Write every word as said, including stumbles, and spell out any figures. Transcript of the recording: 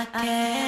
I can't.